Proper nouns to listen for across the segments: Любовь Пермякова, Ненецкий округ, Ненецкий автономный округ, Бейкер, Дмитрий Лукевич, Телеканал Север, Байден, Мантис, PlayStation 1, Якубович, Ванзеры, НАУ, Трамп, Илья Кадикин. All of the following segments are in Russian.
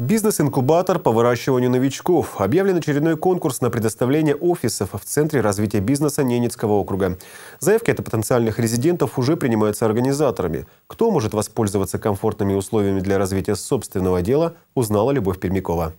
Бизнес-инкубатор по выращиванию новичков. Объявлен очередной конкурс на предоставление офисов в Центре развития бизнеса Ненецкого округа. Заявки от потенциальных резидентов уже принимаются организаторами. Кто может воспользоваться комфортными условиями для развития собственного дела, узнала Любовь Пермякова.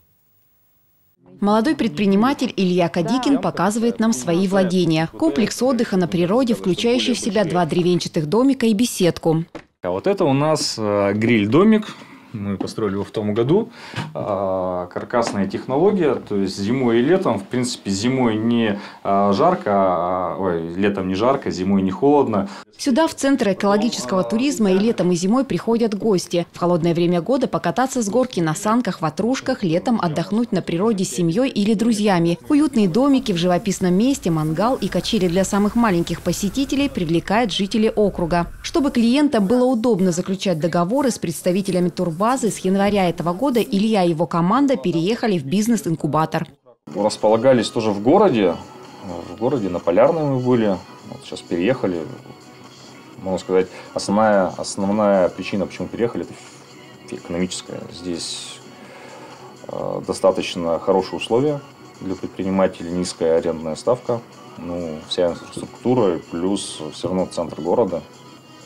Молодой предприниматель Илья Кадикин показывает нам свои владения. Комплекс отдыха на природе, включающий в себя два деревенчатых домика и беседку. А вот это у нас гриль-домик. Мы построили его в том году. Каркасная технология, то есть зимой и летом, в принципе, зимой не жарко, летом не жарко, зимой не холодно. Сюда, в Центр экологического туризма, и летом, и зимой приходят гости. В холодное время года покататься с горки на санках, ватрушках, летом отдохнуть на природе с семьей или друзьями. Уютные домики в живописном месте, мангал и качели для самых маленьких посетителей привлекают жителей округа. Чтобы клиентам было удобно заключать договоры с представителями турбазы, с января этого года Илья и его команда переехали в бизнес-инкубатор. Располагались тоже в городе на Полярной мы были, вот сейчас переехали. Можно сказать, основная причина, почему переехали, это экономическая. Здесь достаточно хорошие условия для предпринимателей, низкая арендная ставка, вся инфраструктура, плюс все равно центр города.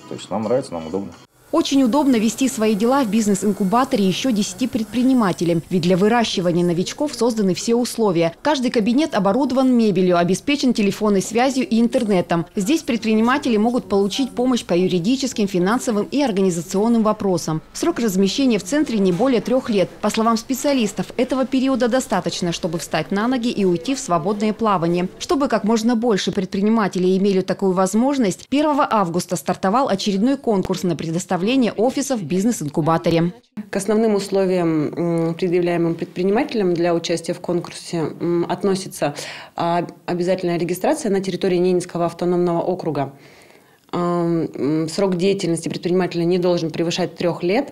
То есть нам нравится, нам удобно. Очень удобно вести свои дела в бизнес-инкубаторе еще 10 предпринимателям, ведь для выращивания новичков созданы все условия. Каждый кабинет оборудован мебелью, обеспечен телефонной связью и интернетом. Здесь предприниматели могут получить помощь по юридическим, финансовым и организационным вопросам. Срок размещения в центре не более 3 лет. По словам специалистов, этого периода достаточно, чтобы встать на ноги и уйти в свободное плавание. Чтобы как можно больше предпринимателей имели такую возможность, 1 августа стартовал очередной конкурс на предоставление офисов в бизнес-инкубаторе. К основным условиям, предъявляемым предпринимателям для участия в конкурсе, относится обязательная регистрация на территории Ненецкого автономного округа. Срок деятельности предпринимателя не должен превышать 3 лет.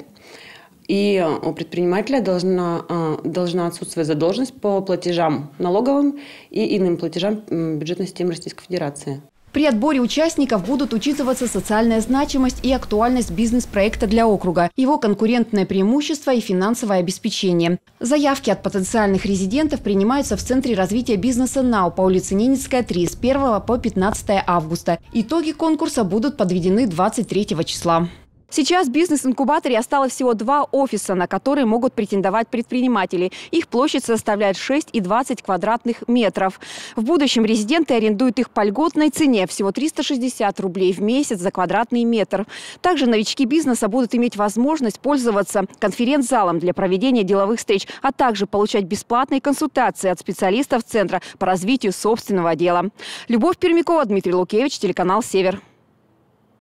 И у предпринимателя должна отсутствовать задолженность по платежам налоговым и иным платежам бюджетной системы Российской Федерации. При отборе участников будут учитываться социальная значимость и актуальность бизнес-проекта для округа, его конкурентное преимущество и финансовое обеспечение. Заявки от потенциальных резидентов принимаются в Центре развития бизнеса НАУ по улице Ненецкая, 3, с 1 по 15 августа. Итоги конкурса будут подведены 23 числа. Сейчас в бизнес-инкубаторе осталось всего 2 офиса, на которые могут претендовать предприниматели. Их площадь составляет 6,20 квадратных метров. В будущем резиденты арендуют их по льготной цене, всего 360 рублей в месяц за квадратный метр. Также новички бизнеса будут иметь возможность пользоваться конференц-залом для проведения деловых встреч, а также получать бесплатные консультации от специалистов Центра по развитию собственного дела. Любовь Пермякова, Дмитрий Лукевич, телеканал «Север».